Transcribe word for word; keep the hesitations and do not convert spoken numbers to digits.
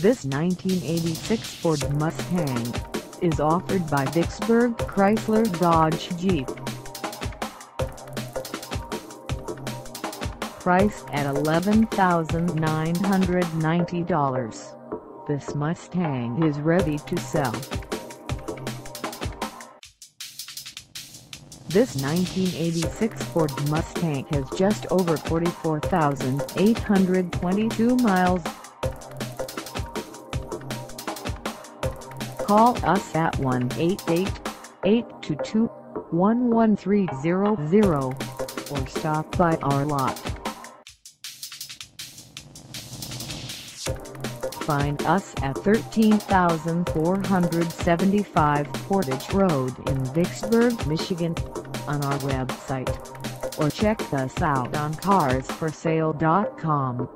This nineteen eighty-six Ford Mustang is offered by Vicksburg Chrysler Dodge Jeep. Priced at eleven thousand nine hundred ninety dollars, this Mustang is ready to sell. This nineteen eighty-six Ford Mustang has just over forty-four thousand eight hundred twenty-two miles. Call us at one eight eight, eight two two, one one three zero zero or stop by our lot. Find us at thirteen thousand four hundred seventy-five Portage Road in Vicksburg, Michigan, on our website, or check us out on cars for sale dot com.